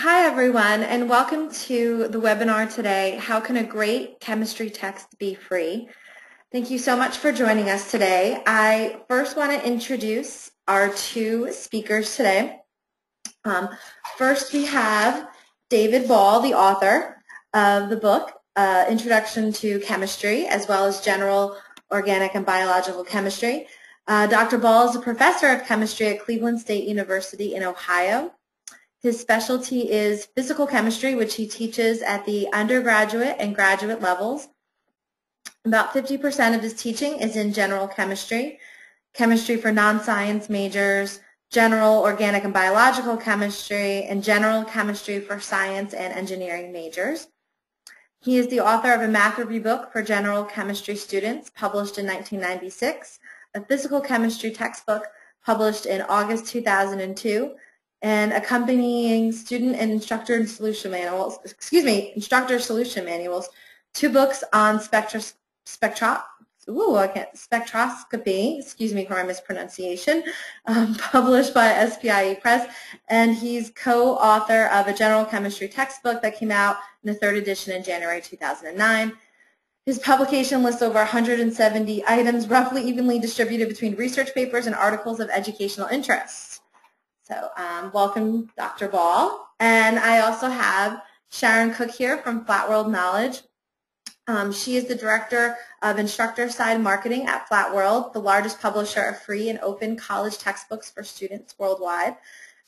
Hi everyone, and welcome to the webinar today, How Can a Great Chemistry Text Be Free? Thank you so much for joining us today. I first want to introduce our two speakers today. First we have David Ball, the author of the book, Introduction to Chemistry, as well as General Organic and Biological Chemistry. Dr. Ball is a professor of chemistry at Cleveland State University in Ohio. His specialty is physical chemistry, which he teaches at the undergraduate and graduate levels. About 50% of his teaching is in general chemistry, chemistry for non-science majors, general organic and biological chemistry, and general chemistry for science and engineering majors. He is the author of a math review book for general chemistry students published in 1996, a physical chemistry textbook published in August 2002, and accompanying student and instructor solution manuals, instructor solution manuals, two books on spectroscopy, excuse me for my mispronunciation, published by SPIE Press, and he's co-author of a general chemistry textbook that came out in the 3rd edition in January 2009. His publication lists over 170 items, roughly evenly distributed between research papers and articles of educational interest. So welcome, Dr. Ball. And I also have Sharon Koch here from Flat World Knowledge. She is the Director of Instructor Side Marketing at Flat World, the largest publisher of free and open college textbooks for students worldwide.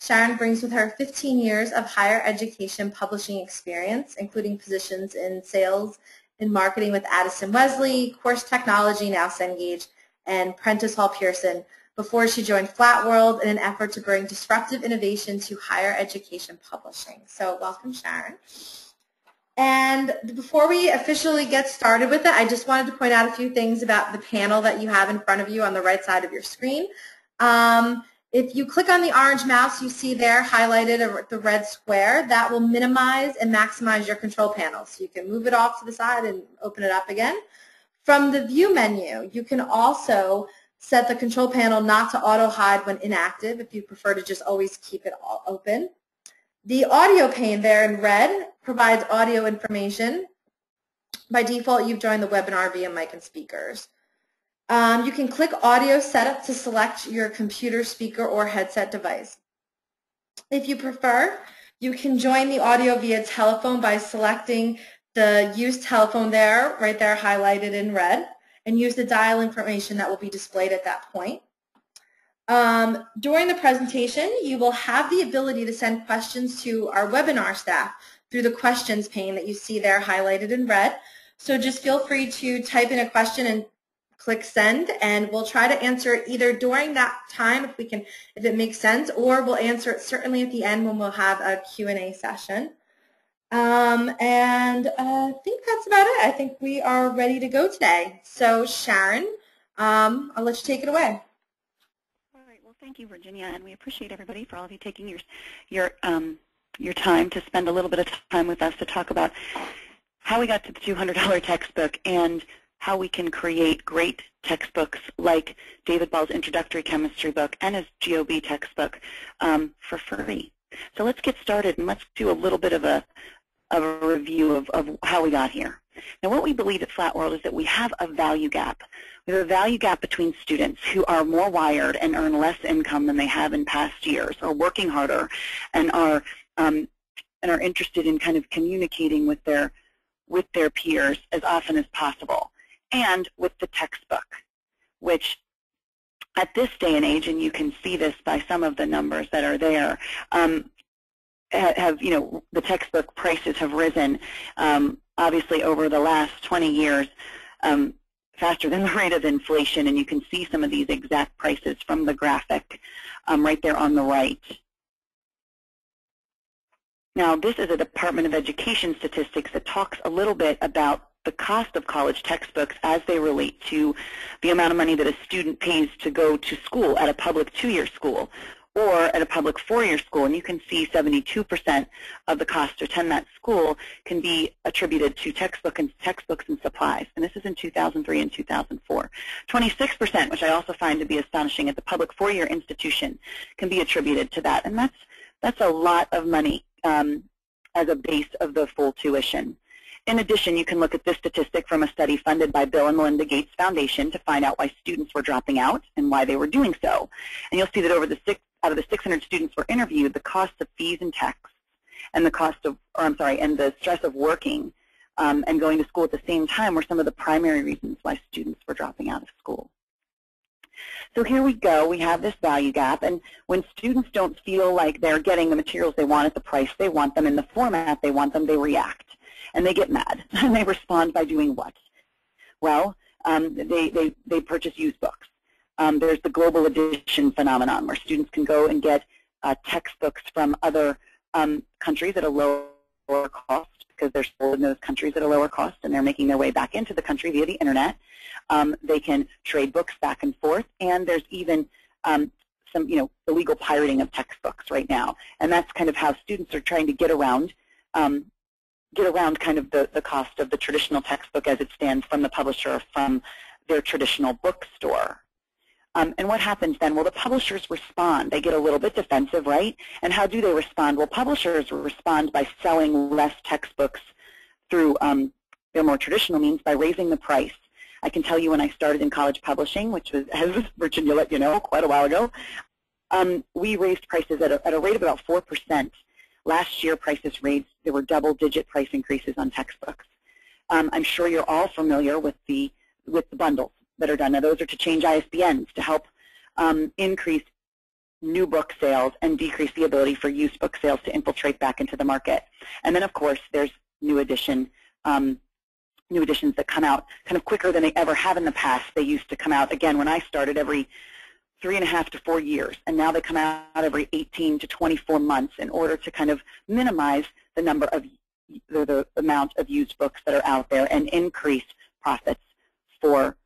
Sharon brings with her 15 years of higher education publishing experience, including positions in sales and marketing with Addison Wesley, Course Technology, now Cengage, and Prentice Hall Pearson, before she joined Flat World in an effort to bring disruptive innovation to higher education publishing. So welcome, Sharon. And before we officially get started with it, I just wanted to point out a few things about the panel that you have in front of you on the right side of your screen. If you click on the orange mouse, you see there highlighted the red square. That will minimize and maximize your control panel. So you can move it off to the side and open it up again. From the view menu, you can also set the control panel not to auto-hide when inactive if you prefer to just always keep it all open. The audio pane there in red provides audio information. By default, you've joined the webinar via mic and speakers. You can click Audio Setup to select your computer speaker or headset device. If you prefer, you can join the audio via telephone by selecting the Use Telephone there, right there highlighted in red, and use the dial information that will be displayed at that point. During the presentation, you will have the ability to send questions to our webinar staff through the questions pane that you see there highlighted in red. So just feel free to type in a question and click send, and we'll try to answer it either during that time if we can, if it makes sense, or we'll answer it certainly at the end when we'll have a Q&A session. And I think that's about it. I think we are ready to go today. So Sharon, I'll let you take it away. All right. Well, thank you, Virginia, and we appreciate everybody for all of you taking your time to spend a little bit of time with us to talk about how we got to the $200 textbook and how we can create great textbooks like David Ball's Introductory Chemistry book and his GOB textbook for free. So let's get started and let's do a little bit of a review of how we got here. Now, what we believe at Flat World is that we have a value gap. We have a value gap between students who are more wired and earn less income than they have in past years, are working harder, and are interested in kind of communicating with their peers as often as possible, and with the textbook, which at this day and age, and you can see this by some of the numbers that are there, the textbook prices have risen, obviously over the last 20 years, faster than the rate of inflation, and you can see some of these exact prices from the graphic right there on the right. Now, this is a Department of Education statistics that talks a little bit about the cost of college textbooks as they relate to the amount of money that a student pays to go to school at a public 2-year school or at a public 4-year school. And you can see 72% of the cost to attend that school can be attributed to textbooks and supplies. And this is in 2003 and 2004. 26%, which I also find to be astonishing, at the public 4-year institution can be attributed to that. And that's a lot of money as a base of the full tuition. In addition, you can look at this statistic from a study funded by Bill and Melinda Gates Foundation to find out why students were dropping out and why they were doing so. And you'll see that out of the 600 students were interviewed, the cost of fees and texts, and the cost of, and the stress of working and going to school at the same time were some of the primary reasons why students were dropping out of school. So here we go, we have this value gap, and when students don't feel like they're getting the materials they want at the price they want them, in the format they want them, they react. And they get mad, and they respond by doing what? Well, they purchase used books. There's the global edition phenomenon, where students can go and get textbooks from other countries at a lower cost, because they're sold in those countries at a lower cost, and they're making their way back into the country via the internet. They can trade books back and forth, and there's even some illegal pirating of textbooks right now, and that's kind of how students are trying to get around kind of the cost of the traditional textbook as it stands from the publisher or from their traditional bookstore. And what happens then? Well, the publishers respond. They get a little bit defensive, right? And how do they respond? Well, publishers respond by selling less textbooks through their more traditional means, by raising the price. I can tell you when I started in college publishing, which was, as Virginia let you know, quite a while ago, we raised prices at a rate of about 4%. Last year, prices raised, there were double-digit price increases on textbooks. I'm sure you're all familiar with the bundles that are done. Now, those are to change ISBNs to help increase new book sales and decrease the ability for used book sales to infiltrate back into the market. And then, of course, there's new editions that come out kind of quicker than they ever have in the past. They used to come out, again, when I started, every 3.5 to 4 years, and now they come out every 18 to 24 months in order to kind of minimize the number of the amount of used books that are out there and increase profits for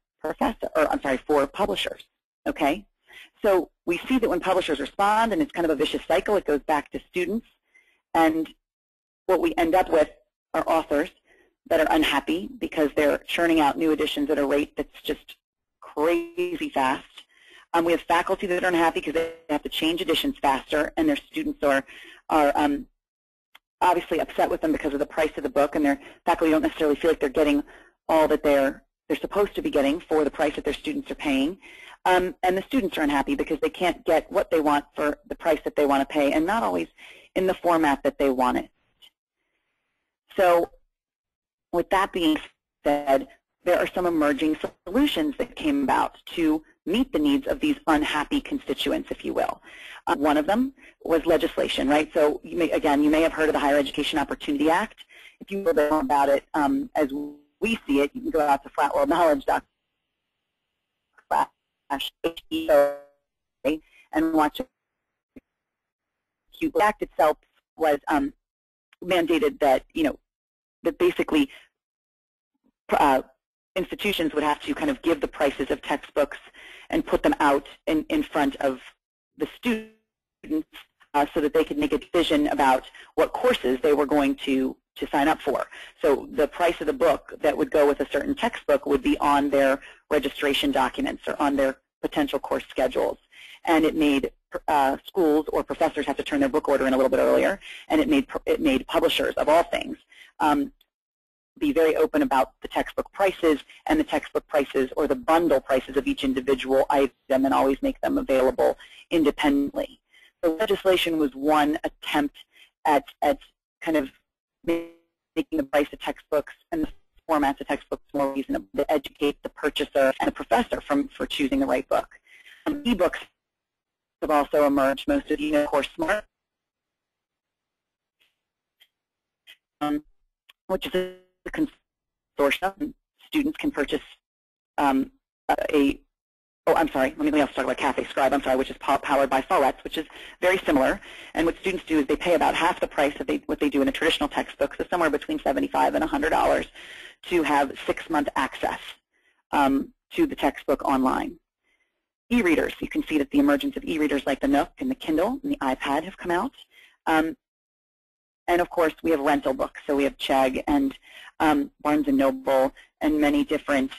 for publishers. Okay, so we see that when publishers respond, and it's kind of a vicious cycle, it goes back to students, and what we end up with are authors that are unhappy because they're churning out new editions at a rate that's just crazy fast. We have faculty that are unhappy because they have to change editions faster, and their students are obviously upset with them because of the price of the book, and their faculty don't necessarily feel like they're getting all that they're supposed to be getting for the price that their students are paying. And the students are unhappy because they can't get what they want for the price that they want to pay, and not always in the format that they want it. So with that being said, there are some emerging solutions that came about to meet the needs of these unhappy constituents, if you will. One of them was legislation, right? So, you may have heard of the Higher Education Opportunity Act. If you know about it as we see it, you can go out to flatworldknowledge.com and watch it. The act itself was mandated that, that basically institutions would have to kind of give the prices of textbooks and put them out in front of the students so that they could make a decision about what courses they were going to sign up for. So the price of the book that would go with a certain textbook would be on their registration documents or on their potential course schedules. And it made schools or professors have to turn their book order in a little bit earlier, and it made publishers, of all things, be very open about the textbook prices and the textbook prices or the bundle prices of each individual item, and always make them available independently. So legislation was one attempt at kind of making the price of textbooks and the formats of textbooks more reasonable, to educate the purchaser and the professor for choosing the right book. E-books have also emerged. Most of you know CourseSmart, which is the consortium. Students can purchase let me also talk about Cafe Scribe, which is powered by Follett's, which is very similar. And what students do is they pay about half the price of what they do in a traditional textbook, so somewhere between $75 and $100 to have 6-month access to the textbook online. E-readers, you can see that the emergence of e-readers like the Nook and the Kindle and the iPad have come out. And of course, we have rental books, so we have Chegg and Barnes & Noble and many different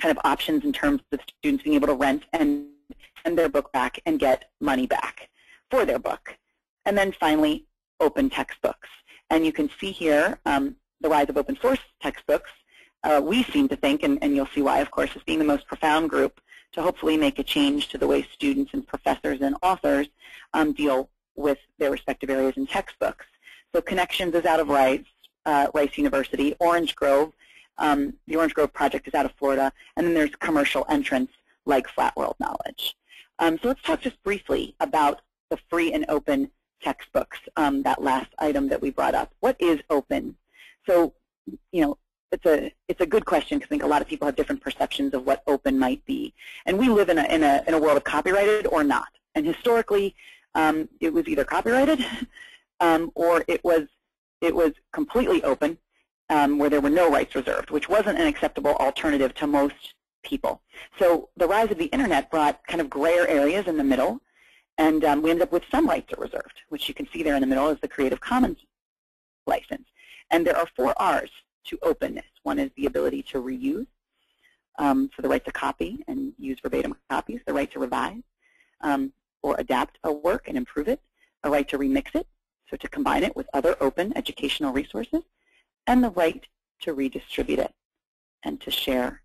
kind of options in terms of students being able to rent and send their book back and get money back for their book. And then finally, open textbooks. And you can see here the rise of open source textbooks. We seem to think, and you'll see why, of course, as being the most profound group to hopefully make a change to the way students and professors and authors deal with their respective areas in textbooks. So Connections is out of Rice University. Orange Grove, the Orange Grove project is out of Florida. And then there's commercial entrants like Flat World Knowledge. So let's talk just briefly about the free and open textbooks, that last item that we brought up. What is open? So, you know, it's a good question because I think a lot of people have different perceptions of what open might be. And we live in a world of copyrighted or not. And historically, it was either copyrighted or it was completely open, where there were no rights reserved, which wasn't an acceptable alternative to most people. So the rise of the internet brought kind of grayer areas in the middle, and we ended up with some rights are reserved, which you can see there in the middle is the Creative Commons license. And there are 4 R's to openness. One is the ability to reuse, so the right to copy and use verbatim copies, the right to revise or adapt a work and improve it, a right to remix it, so to combine it with other open educational resources, and the right to redistribute it and to share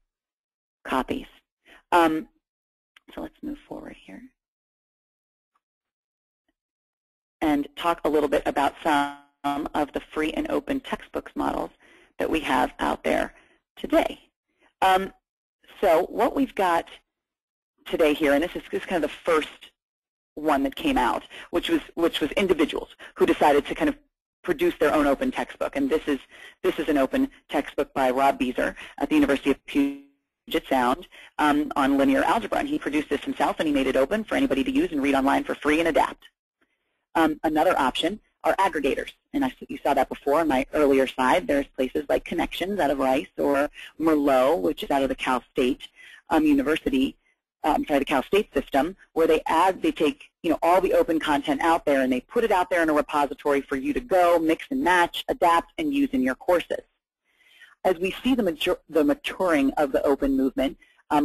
copies. So let's move forward here and talk a little bit about some of the free and open textbooks models that we have out there today. So what we've got today here, and this is kind of the first one that came out, which was individuals who decided to kind of produce their own open textbook. And this is an open textbook by Rob Beezer at the University of Puget Sound on linear algebra. And he produced this himself, and he made it open for anybody to use and read online for free and adapt. Another option are aggregators. And you saw that before on my earlier slide. There's places like Connections out of Rice, or Merlot, which is out of the Cal State University. I'm sorry, the Cal State system, where they take all the open content out there and they put it out there in a repository for you to go, mix and match, adapt, and use in your courses. As we see the maturing of the open movement,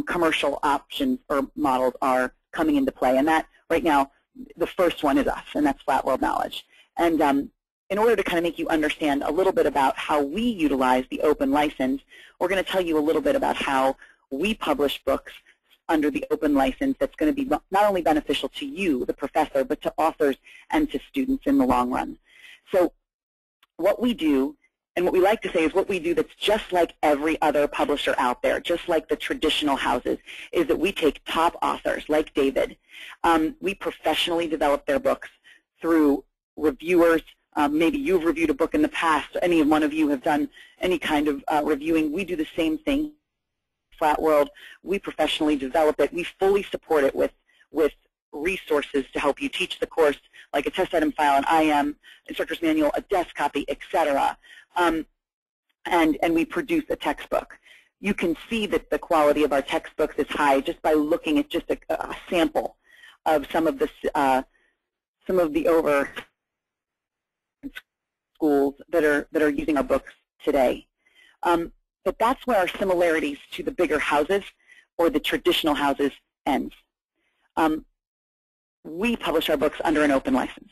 commercial options or models are coming into play. And that right now, the first one is us, and that's Flat World Knowledge. And in order to kind of make you understand a little bit about how we utilize the open license, we're going to tell you a little bit about how we publish books under the open license that's going to be not only beneficial to you, the professor, but to authors and to students in the long run. So what we do, and what we like to say is what we do that's just like every other publisher out there, just like the traditional houses, is that we take top authors like David. We professionally develop their books through reviewers. Maybe you've reviewed a book in the past. Any one of you have done any kind of reviewing. We do the same thing. Flat World, we professionally develop it. We fully support it with resources to help you teach the course, like a test item file, an IM, instructor's manual, a desk copy, etc. And we produce a textbook. You can see that the quality of our textbooks is high just by looking at just a sample of some of the over schools that are using our books today. But that's where our similarities to the bigger houses or the traditional houses ends. We publish our books under an open license.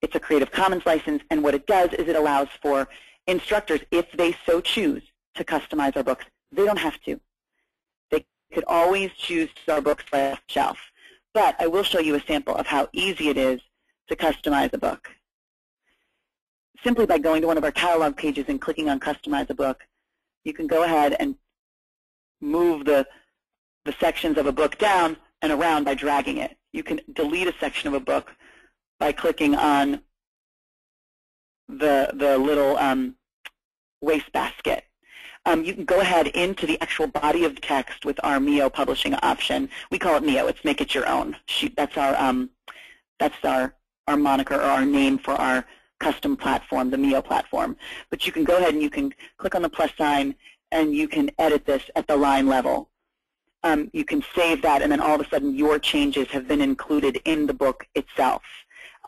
It's a Creative Commons license, and what it does is it allows for instructors, if they so choose, to customize our books. They don't have to. They could always choose our books right off the shelf. But I will show you a sample of how easy it is to customize a book. Simply by going to one of our catalog pages and clicking on Customize a Book, you can go ahead and move the sections of a book down and around by dragging it. You can delete a section of a book by clicking on the little wastebasket. You can go ahead into the actual body of text with our Mio publishing option. We call it Mio. It's Make It Your Own. That's our moniker or our name for our custom platform, the Mio platform. But you can go ahead and you can click on the plus sign and you can edit this at the line level. You can save that, and then all of a sudden your changes have been included in the book itself.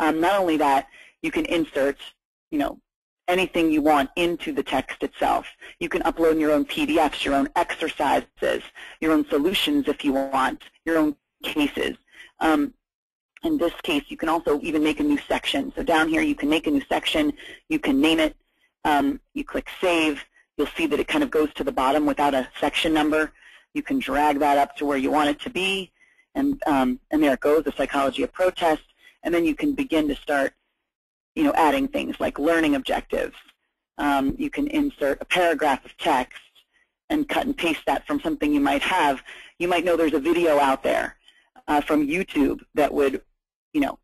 Not only that, you can insert, anything you want into the text itself. You can upload your own PDFs, your own exercises, your own solutions if you want, your own cases. in this case, you can also even make a new section. So down here, you can make a new section. You can name it. You click Save. You'll see that it kind of goes to the bottom without a section number. You can drag that up to where you want it to be. And there it goes, the psychology of protest. And then you can begin to start, you know, adding things like learning objectives. You can insert a paragraph of text and cut and paste that from something you might have. You might know there's a video out there from YouTube that would, you know,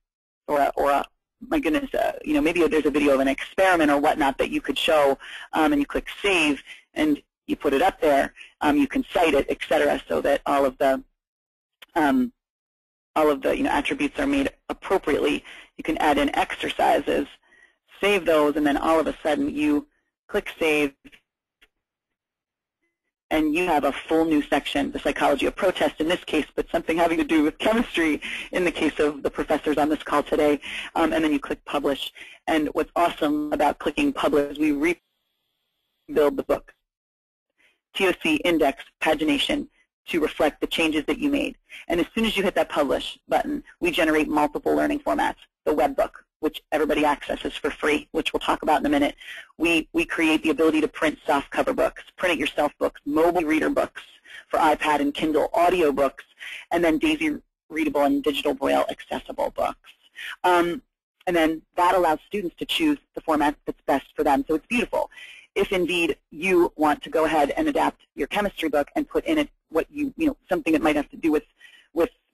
or my goodness, you know, maybe there's a video of an experiment or whatnot that you could show, and you click Save, and you put it up there. You can cite it, etc., so that all of the you know, attributes are made appropriately. You can add in exercises, save those, and then all of a sudden you click Save, and you have a full new section, the psychology of protest in this case, but something having to do with chemistry in the case of the professors on this call today. And then you click Publish. And what's awesome about clicking Publish is we rebuild the book. TOC index pagination to reflect the changes that you made. And as soon as you hit that Publish button, we generate multiple learning formats. The web book, which everybody accesses for free, which we'll talk about in a minute. We create the ability to print softcover books, print-it-yourself books, mobile reader books for iPad and Kindle, audio books, and then Daisy readable and digital Braille accessible books. And then that allows students to choose the format that's best for them, so it's beautiful. If indeed you want to go ahead and adapt your chemistry book and put in it what you know, something that might have to do with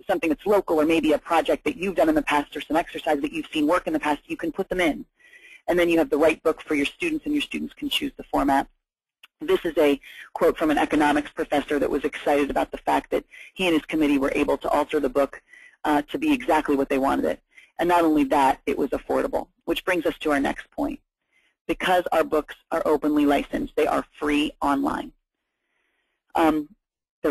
something that's local or maybe a project that you've done in the past or some exercise that you've seen work in the past, you can put them in. And then you have the right book for your students, and your students can choose the format. This is a quote from an economics professor that was excited about the fact that he and his committee were able to alter the book to be exactly what they wanted it. And not only that, it was affordable, which brings us to our next point. Because our books are openly licensed, they are free online. They're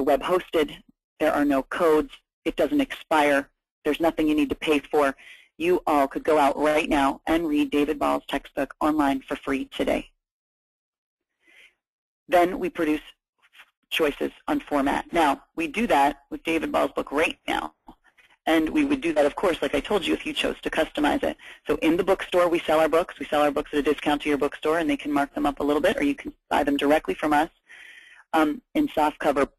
web hosted. There are no codes. It doesn't expire. There's nothing you need to pay for. You all could go out right now and read David Ball's textbook online for free today. Then we produce choices on format. Now, we do that with David Ball's book right now. And we would do that, of course, like I told you, if you chose to customize it. So in the bookstore, we sell our books. We sell our books at a discount to your bookstore, and they can mark them up a little bit, or you can buy them directly from us in softcover,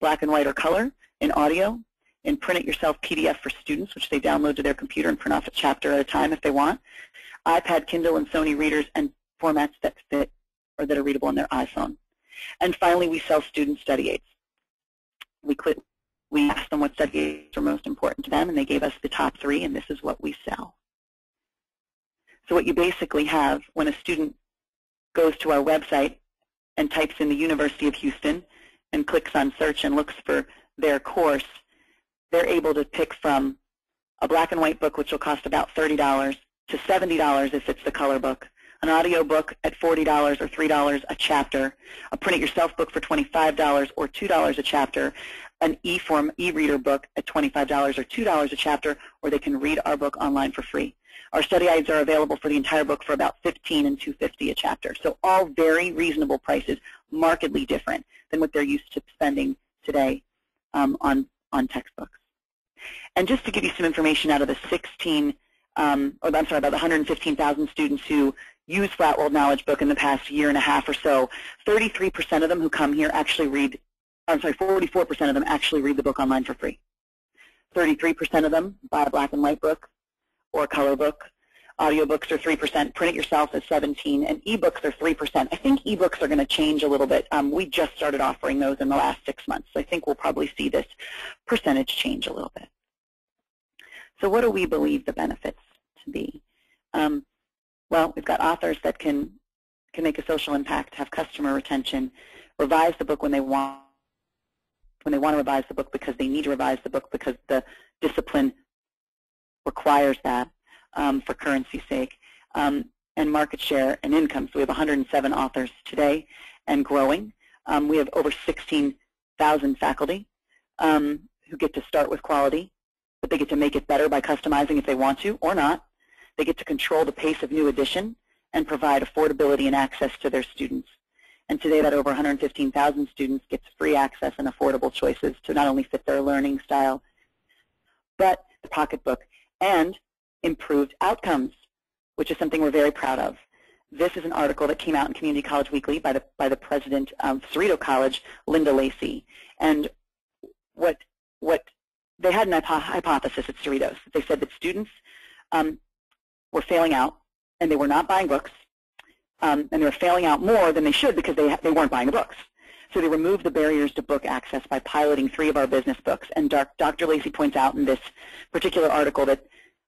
black and white or color, in audio, in print-it-yourself PDF for students, which they download to their computer and print off a chapter at a time if they want, iPad, Kindle, and Sony readers, and formats that fit or that are readable on their iPhone. And finally, we sell student study aids. We asked them what study aids were most important to them, and they gave us the top three, and this is what we sell. So what you basically have when a student goes to our website and types in the University of Houston and clicks on search and looks for their course, they're able to pick from a black and white book, which will cost about $30 to $70 if it's the color book, an audio book at $40 or $3 a chapter, a print-it-yourself book for $25 or $2 a chapter, an e-form e-reader book at $25 or $2 a chapter, or they can read our book online for free. Our study aids are available for the entire book for about $15 and $2.50 a chapter. So all very reasonable prices, markedly different than what they're used to spending today on textbooks. And just to give you some information out of the 115,000 students who use Flat World Knowledge book in the past year and a half or so, 33% of them who come here actually read, 44% of them actually read the book online for free. 33% of them buy a black and white book or a color book. Audiobooks are 3%, print it yourself is 17%, and ebooks are 3%. I think ebooks are going to change a little bit. We just started offering those in the last 6 months, so I think we'll probably see this percentage change a little bit. So what do we believe the benefits to be? Well, we've got authors that can make a social impact, have customer retention, revise the book when they want to revise the book because they need to revise the book because the discipline requires that. For currency's sake, and market share and income. So we have 107 authors today and growing. We have over 16,000 faculty who get to start with quality, but they get to make it better by customizing if they want to or not. They get to control the pace of new edition and provide affordability and access to their students. And today that over 115,000 students gets free access and affordable choices to not only fit their learning style, but the pocketbook and improved outcomes, which is something we're very proud of. This is an article that came out in Community College Weekly by the president of Cerrito College, Linda Lacey. And what they had an hypothesis at Cerritos. They said that students were failing out, and they were not buying books, and they were failing out more than they should because they weren't buying the books. So they removed the barriers to book access by piloting 3 of our business books. And Dr. Lacey points out in this particular article that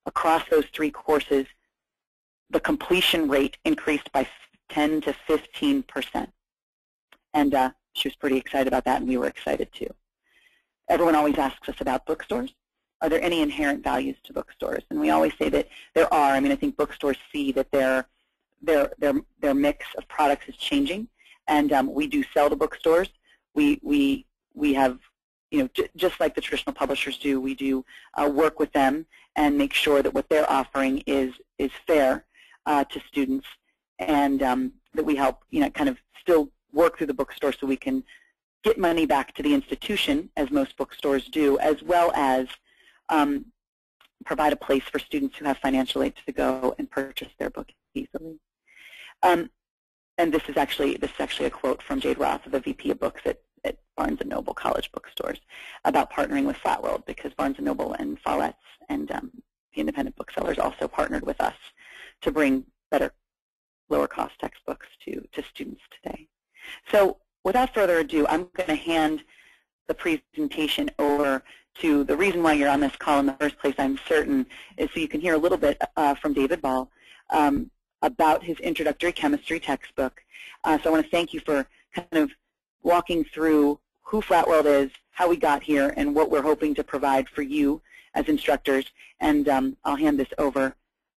across those 3 courses, the completion rate increased by 10 to 15%. And she was pretty excited about that, and we were excited too. Everyone always asks us about bookstores. Are there any inherent values to bookstores? And we always say that there are. I mean, I think bookstores see that their mix of products is changing, and we do sell to bookstores. We have, you know, just like the traditional publishers do, we do work with them and make sure that what they're offering is fair to students, and that we help, you know, kind of still work through the bookstore so we can get money back to the institution, as most bookstores do, as well as provide a place for students who have financial aid to go and purchase their book easily. And this is actually a quote from Jade Roth, the VP of Books at Barnes & Noble College Bookstores, about partnering with Flat World, because Barnes & Noble and Follett's and the independent booksellers also partnered with us to bring better, lower-cost textbooks to students today. So without further ado, I'm going to hand the presentation over to the reason why you're on this call in the first place, I'm certain, is so you can hear a little bit from David Ball about his introductory chemistry textbook. So I want to thank you for kind of walking through who Flat World is, how we got here, and what we're hoping to provide for you as instructors. And I'll hand this over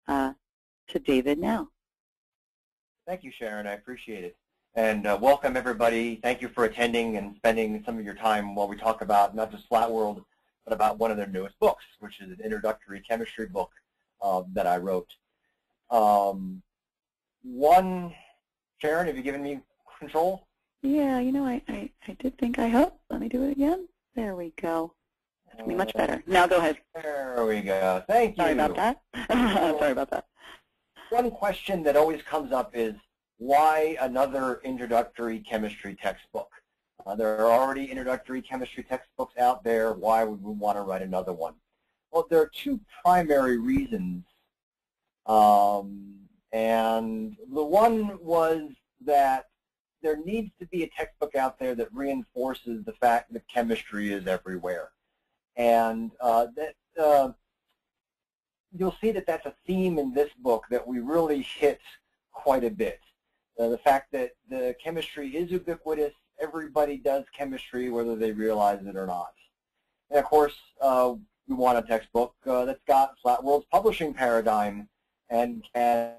to David now. Thank you, Sharon. I appreciate it. And welcome, everybody. Thank you for attending and spending some of your time while we talk about not just Flat World, but about one of their newest books, which is an introductory chemistry book that I wrote. Sharon, have you given me control? Yeah, you know, I did think I hope. Let me do it again. There we go. That's going to be much better. Now go ahead. There we go. Thank you. Sorry about that. Sorry about that. One question that always comes up is, why another introductory chemistry textbook? There are already introductory chemistry textbooks out there. Why would we want to write another one? Well, there are 2 primary reasons. And the one was that there needs to be a textbook out there that reinforces the fact that chemistry is everywhere. And you'll see that that's a theme in this book that we really hit quite a bit. The fact that the chemistry is ubiquitous, everybody does chemistry whether they realize it or not. And of course, we want a textbook that's got Flat World's publishing paradigm and can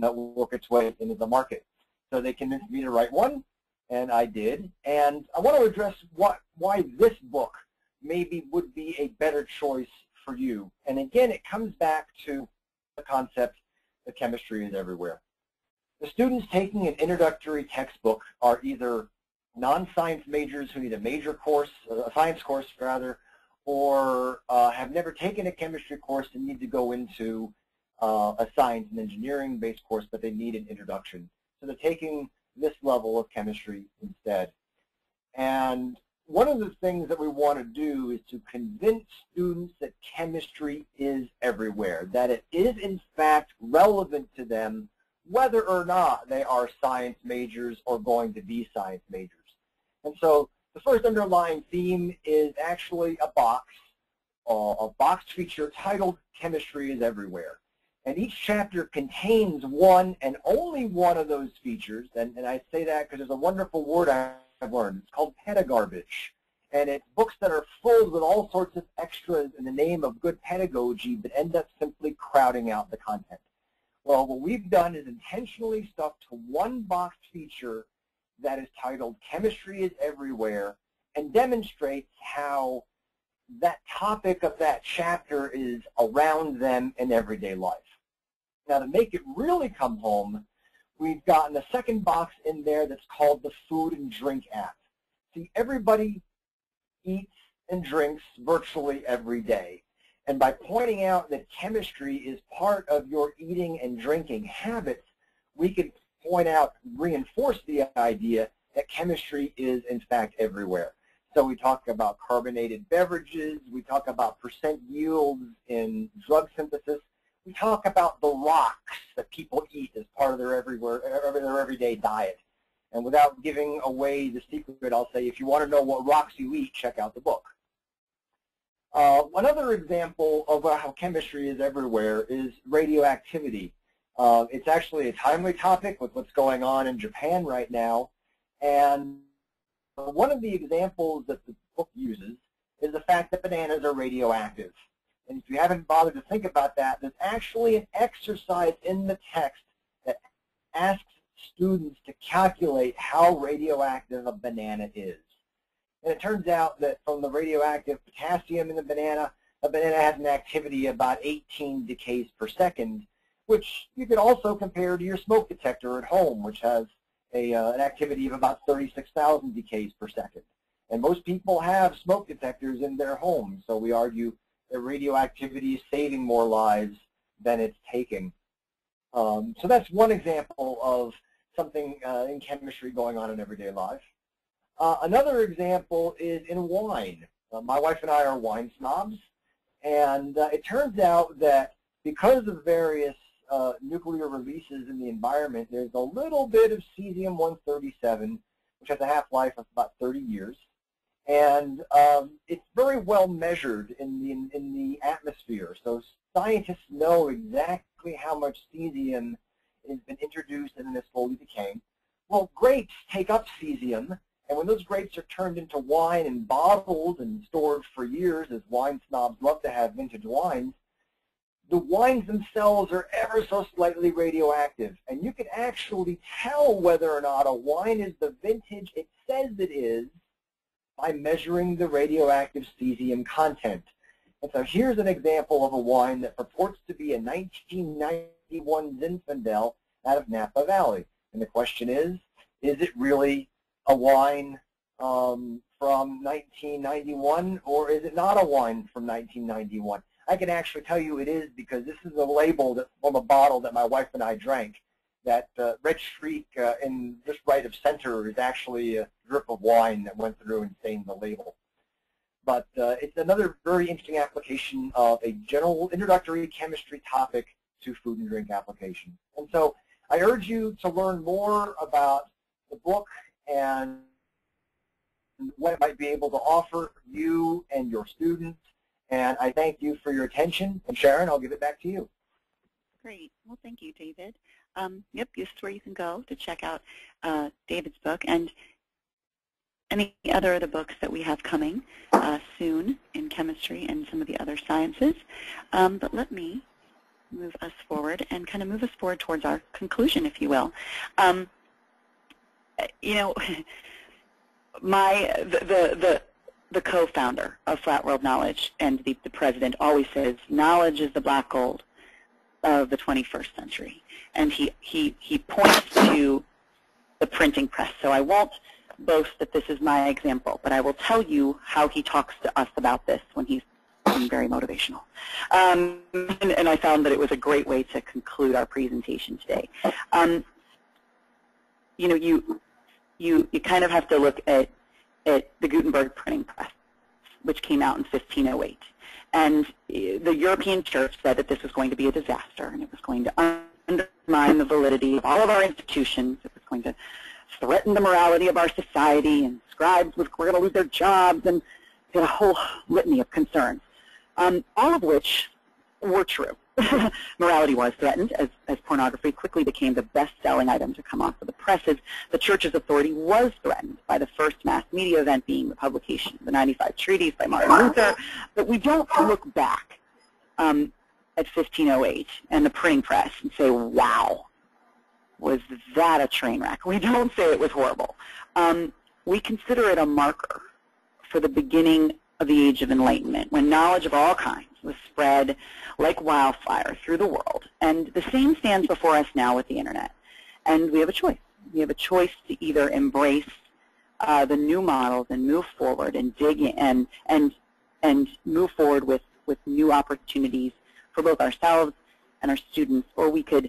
work its way into the market. So they convinced me to write one, and I did. And I want to address why this book maybe would be a better choice for you. And again, it comes back to the concept that chemistry is everywhere. The students taking an introductory textbook are either non-science majors who need a major course, a science course rather, or have never taken a chemistry course and need to go into a science and engineering-based course, but they need an introduction. So they're taking this level of chemistry instead. And one of the things that we want to do is to convince students that chemistry is everywhere, that it is in fact relevant to them, whether or not they are science majors or going to be science majors. And so the first underlying theme is actually a box feature titled Chemistry is Everywhere. And each chapter contains one and only one of those features, and I say that because there's a wonderful word I've learned. It's called pedagarbage. And it's books that are filled with all sorts of extras in the name of good pedagogy but end up simply crowding out the content. Well, what we've done is intentionally stuck to one box feature that is titled Chemistry is Everywhere and demonstrates how that topic of that chapter is around them in everyday life. Now, to make it really come home, we've gotten a second box in there that's called the Food and Drink app. See, everybody eats and drinks virtually every day. And by pointing out that chemistry is part of your eating and drinking habits, we can point out, reinforce the idea that chemistry is, in fact, everywhere. So we talk about carbonated beverages. We talk about percent yields in drug synthesis. We talk about the rocks that people eat as part of their everyday diet. And without giving away the secret, I'll say, if you want to know what rocks you eat, check out the book. Another example of how chemistry is everywhere is radioactivity. It's actually a timely topic with what's going on in Japan right now. And one of the examples that the book uses is the fact that bananas are radioactive. And if you haven't bothered to think about that, there's actually an exercise in the text that asks students to calculate how radioactive a banana is. And it turns out that from the radioactive potassium in the banana has an activity about 18 decays per second, which you could also compare to your smoke detector at home, which has an activity of about 36,000 decays per second. And most people have smoke detectors in their homes, so we argue that radioactivity is saving more lives than it's taking. So that's one example of something in chemistry going on in everyday life. Another example is in wine. My wife and I are wine snobs, and it turns out that because of various nuclear releases in the environment, there's a little bit of cesium-137, which has a half-life of about 30 years, and it's very well measured in the atmosphere. So scientists know exactly how much cesium has been introduced and then is slowly decaying. Well, grapes take up cesium, and when those grapes are turned into wine and bottled and stored for years, as wine snobs love to have vintage wines, the wines themselves are ever so slightly radioactive. And you can actually tell whether or not a wine is the vintage it says it is by measuring the radioactive cesium content. And so here's an example of a wine that purports to be a 1991 Zinfandel out of Napa Valley. And the question is it really a wine from 1991, or is it not a wine from 1991? I can actually tell you it is because this is a label that's on the bottle that my wife and I drank. That red streak in just right of center is actually a drip of wine that went through and stained the label. But it's another very interesting application of a general introductory chemistry topic to food and drink application. And so I urge you to learn more about the book and what it might be able to offer you and your students. And I thank you for your attention. And Sharon, I'll give it back to you. Great. Well, thank you, David. Yep, this is where you can go to check out David's book and any other of the books that we have coming soon in chemistry and some of the other sciences. But let me move us forward and kind of move us forward towards our conclusion, if you will. You know, the co-founder of Flat World Knowledge and the president always says, knowledge is the black gold of the 21st century. And he points to the printing press. So I won't boast that this is my example, but I will tell you how he talks to us about this when he's being very motivational. And I found that it was a great way to conclude our presentation today. You know, you kind of have to look at the Gutenberg printing press, which came out in 1508. And the European church said that this was going to be a disaster, and it was going to undermine the validity of all of our institutions. It was going to threaten the morality of our society, and scribes were going to lose their jobs, and a whole litany of concerns, all of which were true. Morality was threatened as pornography quickly became the best-selling item to come off of the presses. The church's authority was threatened by the first mass media event being the publication of the 95 Treaties by Martin Luther. But we don't look back at 1508 and the printing press and say, wow, was that a train wreck? We don't say it was horrible. We consider it a marker for the beginning of the Age of Enlightenment, when knowledge of all kinds was spread like wildfire through the world. And the same stands before us now with the internet. And we have a choice. We have a choice to either embrace the new models and move forward and dig in and move forward with with new opportunities for both ourselves and our students, or we could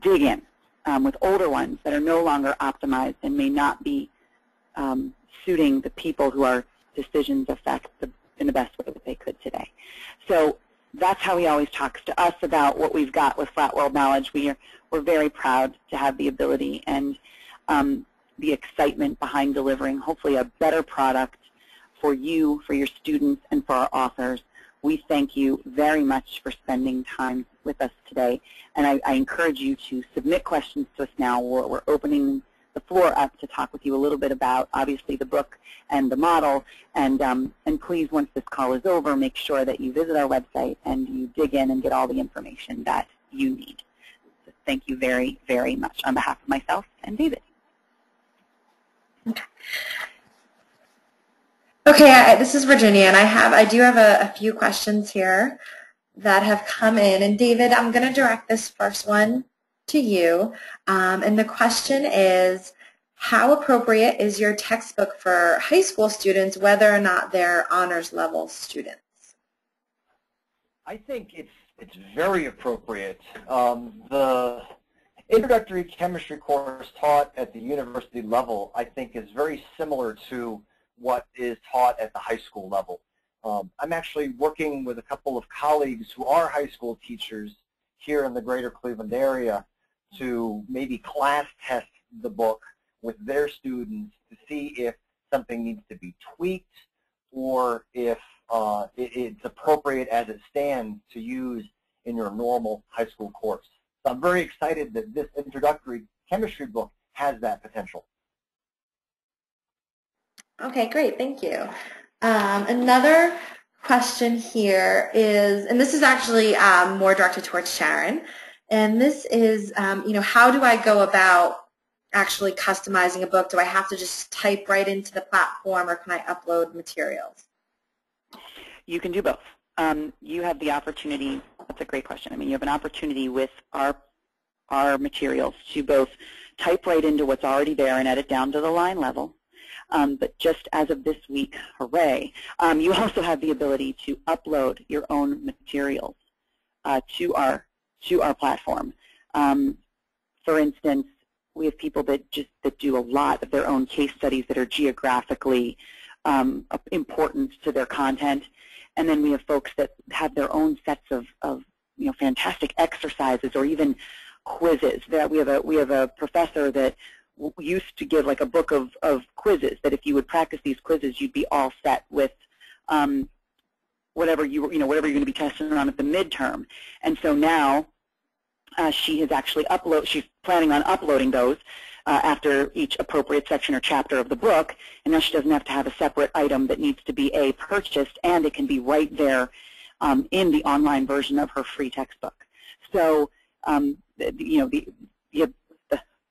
dig in with older ones that are no longer optimized and may not be suiting the people who our decisions affect in the best way that they could today. So that's how he always talks to us about what we've got with Flat World Knowledge. We're very proud to have the ability and the excitement behind delivering hopefully a better product for you, for your students, and for our authors. We thank you very much for spending time with us today, and I encourage you to submit questions to us now. We're opening the floor up to talk with you a little bit about, obviously, the book and the model, and please, once this call is over, make sure that you visit our website and you dig in and get all the information that you need. So thank you very, very much on behalf of myself and David. Okay. Okay, this is Virginia, and I do have a few questions here that have come in. And David, I'm going to direct this first one to you. And the question is, how appropriate is your textbook for high school students, whether or not they're honors level students? I think it's very appropriate. The introductory chemistry course taught at the university level, I think, is very similar to what is taught at the high school level. I'm actually working with a couple of colleagues who are high school teachers here in the greater Cleveland area to maybe class test the book with their students to see if something needs to be tweaked or if it's appropriate as it stands to use in your normal high school course. So I'm very excited that this introductory chemistry book has that potential. Okay, great, thank you. Another question here is, and this is actually more directed towards Sharon, and this is, you know, how do I go about actually customizing a book? Do I have to just type right into the platform, or can I upload materials? You can do both. You have the opportunity, that's a great question. I mean, you have an opportunity with our materials to both type right into what's already there and edit down to the line level. But just as of this week, hooray, you also have the ability to upload your own materials to our platform. For instance, we have people that do a lot of their own case studies that are geographically important to their content, and then we have folks that have their own sets of fantastic exercises or even quizzes. That we have a professor that used to give like a book of quizzes that if you would practice these quizzes, you'd be all set with whatever you're going to be testing on at the midterm. And so now she has actually she's planning on uploading those after each appropriate section or chapter of the book, and now she doesn't have to have a separate item that needs to be purchased, and it can be right there in the online version of her free textbook. So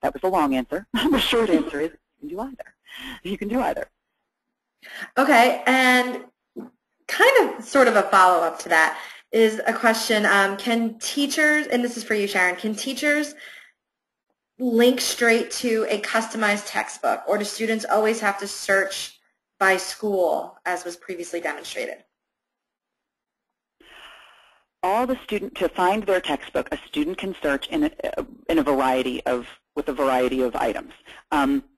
that was a long answer. The short answer is you can do either. You can do either. Okay, and kind of sort of a follow-up to that is a question. Can teachers, and this is for you, Sharon, can teachers link straight to a customized textbook, or do students always have to search by school as was previously demonstrated? To find their textbook, a student can search with a variety of items.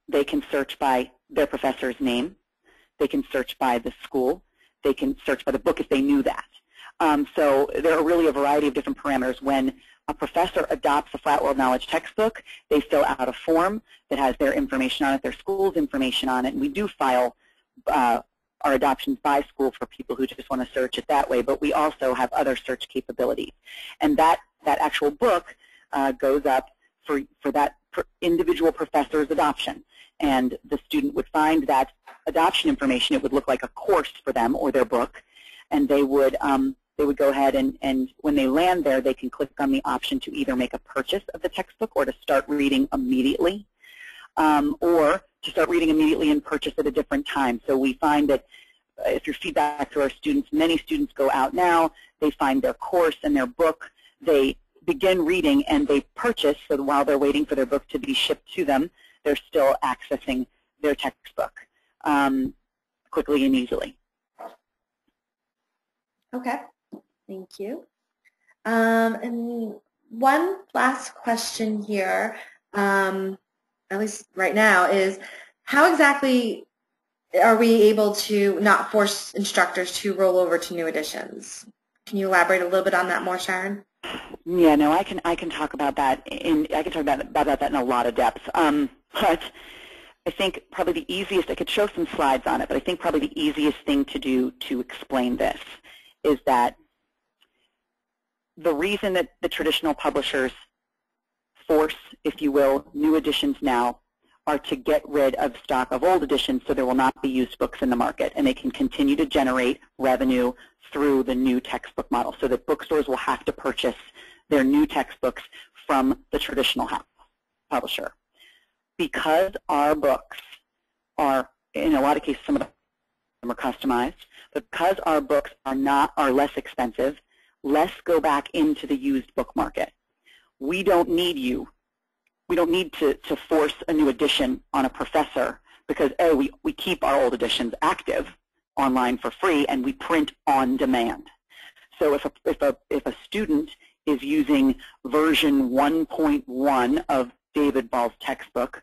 They can search by their professor's name. They can search by the school. They can search by the book if they knew that. So there are really a variety of different parameters. When a professor adopts a Flat World Knowledge textbook, they fill out a form that has their information on it, their school's information on it, and we do file our adoptions by school for people who just want to search it that way, but we also have other search capabilities. And that actual book goes up for that individual professor's adoption. And the student would find that adoption information. It would look like a course for them or their book. And they would go ahead and when they land there, they can click on the option to either make a purchase of the textbook or to start reading immediately. Or to start reading immediately and purchase at a different time. So we find that if your feedback to our students, many students go out now, they find their course and their book, they begin reading and they purchase, so while they're waiting for their book to be shipped to them, they're still accessing their textbook quickly and easily. Okay, thank you. And one last question here, at least right now, is how exactly are we able to not force instructors to roll over to new editions? Can you elaborate a little bit on that more, Sharon? Yeah, no, I can talk about that in a lot of depth. But I think probably the easiest, I could show some slides on it, but I think probably the easiest thing to do to explain this is that the reason that the traditional publishers force, if you will, new editions now are to get rid of stock of old editions so there will not be used books in the market, and they can continue to generate revenue through the new textbook model so that bookstores will have to purchase their new textbooks from the traditional publisher. Because our books are, in a lot of cases, some of them are customized, but because our books are less expensive, let's go back into the used book market. We don't need you. We don't need to force a new edition on a professor because, oh, we keep our old editions active online for free and we print on demand. So if a student is using version 1.1 of David Ball's textbook,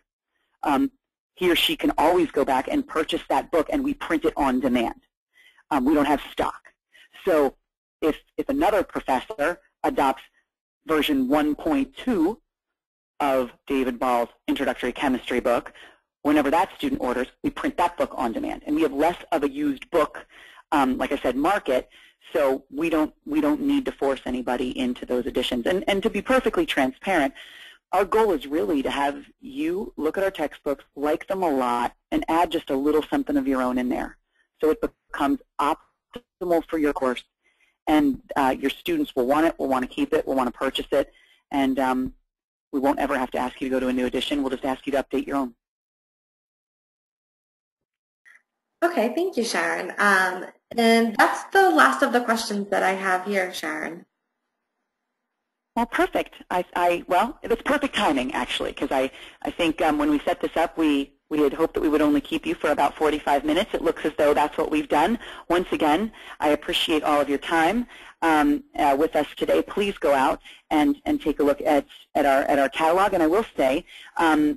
he or she can always go back and purchase that book and we print it on demand. We don't have stock. So if another professor adopts version 1.2 of David Ball's Introductory Chemistry book, whenever that student orders, we print that book on demand. And we have less of a used book, like I said, market, so we don't need to force anybody into those editions. And to be perfectly transparent, our goal is really to have you look at our textbooks, like them a lot, and add just a little something of your own in there so it becomes optimal for your course. And your students will want it, will want to keep it, will want to purchase it, and we won't ever have to ask you to go to a new edition. We'll just ask you to update your own. Okay, thank you, Sharon. And that's the last of the questions that I have here, Sharon. Well, perfect. Well, it was perfect timing, actually, because I think when we set this up, we had hoped that we would only keep you for about 45 minutes. It looks as though that's what we've done. Once again, I appreciate all of your time with us today. Please go out and take a look at our catalog. And I will say that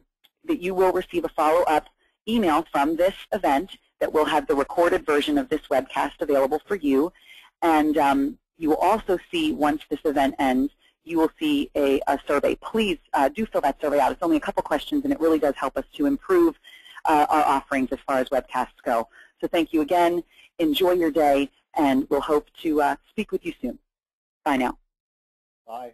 you will receive a follow-up email from this event that will have the recorded version of this webcast available for you. And you will also see, once this event ends, you will see a survey. Please do fill that survey out. It's only a couple questions, and it really does help us to improve our offerings as far as webcasts go. So thank you again. Enjoy your day, and we'll hope to speak with you soon. Bye now. Bye.